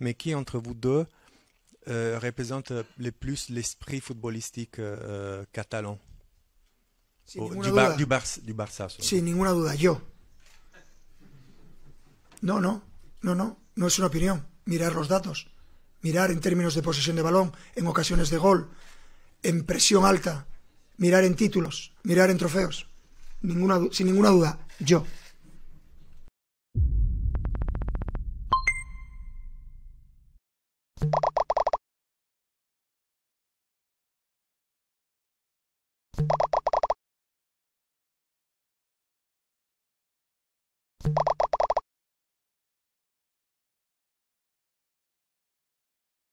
mais qui entre vous deux représente le plus l'esprit footballistique catalan? Du Barça. Sin ninguna duda, yo. No es una opinión. Mirar los datos. Mirar en términos de posesión de balón, en ocasiones de gol, en presión alta. Mirar en títulos, mirar en trofeos. Sin ninguna duda, yo.